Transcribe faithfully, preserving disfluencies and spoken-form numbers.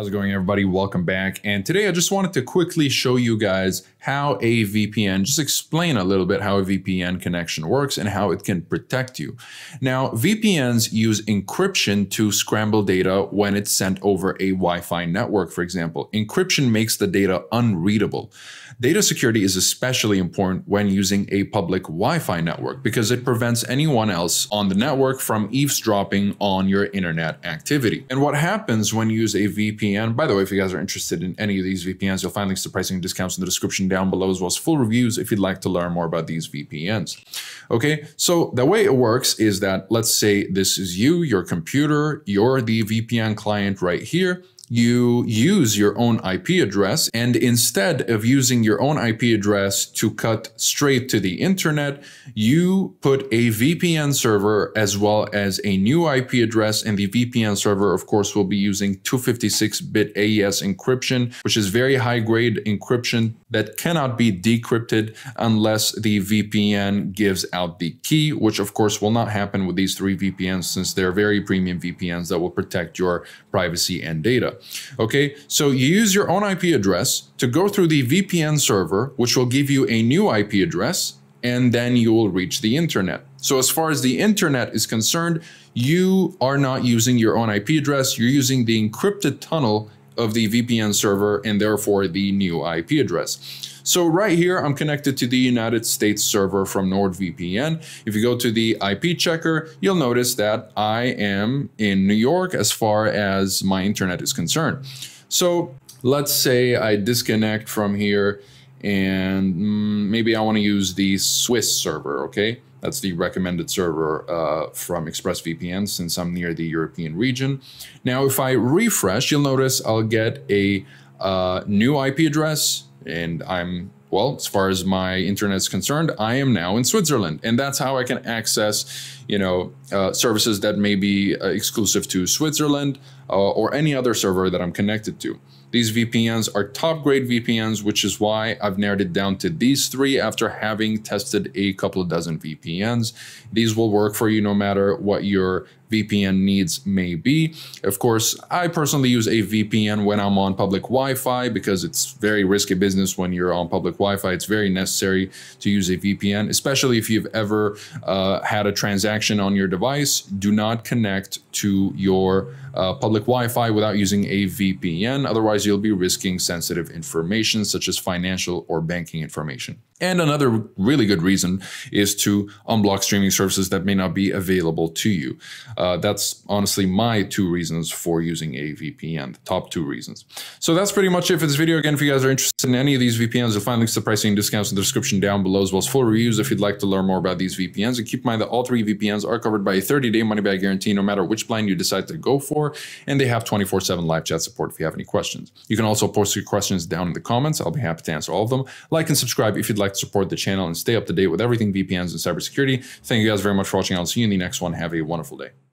How's it going, everybody? Welcome back. And today I just wanted to quickly show you guys how a V P N, just explain a little bit how a V P N connection works and how it can protect you. Now, V P Ns use encryption to scramble data when it's sent over a Wi-Fi network, for example. Encryption makes the data unreadable. Data security is especially important when using a public Wi-Fi network because it prevents anyone else on the network from eavesdropping on your internet activity. And what happens when you use a V P N? By the way, if you guys are interested in any of these V P Ns, you'll find links to pricing and discounts in the description down below, as well as full reviews if you'd like to learn more about these V P Ns. Okay, so the way it works is that, let's say this is you, your computer, you're the V P N client right here. You use your own I P address, and instead of using your own I P address to cut straight to the internet, you put a V P N server as well as a new I P address. And the V P N server, of course, will be using two fifty-six bit A E S encryption, which is very high grade encryption that cannot be decrypted unless the V P N gives out the key, which of course will not happen with these three V P Ns, since they're very premium V P Ns that will protect your privacy and data. Okay, so you use your own I P address to go through the V P N server, which will give you a new I P address, and then you will reach the internet. So as far as the internet is concerned, you are not using your own I P address, you're using the encrypted tunnel of the V P N server and therefore the new I P address. So right here, I'm connected to the United States server from NordVPN. If you go to the I P checker, you'll notice that I am in New York as far as my internet is concerned. So let's say I disconnect from here and maybe I want to use the Swiss server, okay? That's the recommended server uh, from ExpressVPN, since I'm near the European region. Now, if I refresh, you'll notice I'll get a uh, new I P address, and I'm, well, as far as my internet is concerned, I am now in Switzerland. And that's how I can access, you know, uh, services that may be uh, exclusive to Switzerland uh, or any other server that I'm connected to. These V P Ns are top grade V P Ns, which is why I've narrowed it down to these three after having tested a couple of dozen V P Ns. These will work for you no matter what your V P N needs may be. Of course, I personally use a V P N when I'm on public Wi-Fi because it's very risky business when you're on public Wi-Fi. It's very necessary to use a V P N, especially if you've ever uh, had a transaction on your device. Do not connect to your uh, public Wi-Fi without using a V P N. Otherwise, you'll be risking sensitive information such as financial or banking information. And another really good reason is to unblock streaming services that may not be available to you. Uh, that's honestly my two reasons for using a V P N, the top two reasons. So that's pretty much it for this video. Again, if you guys are interested in any of these V P Ns, you'll find links to pricing and discounts in the description down below, as well as full reviews if you'd like to learn more about these V P Ns. And keep in mind that all three V P Ns are covered by a thirty day money-back guarantee, no matter which plan you decide to go for. And they have twenty-four seven live chat support if you have any questions. You can also post your questions down in the comments. I'll be happy to answer all of them. Like and subscribe if you'd like to support the channel and stay up to date with everything V P Ns and cybersecurity. Thank you guys very much for watching. I'll see you in the next one. Have a wonderful day.